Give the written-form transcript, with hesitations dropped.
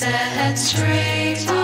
set straight.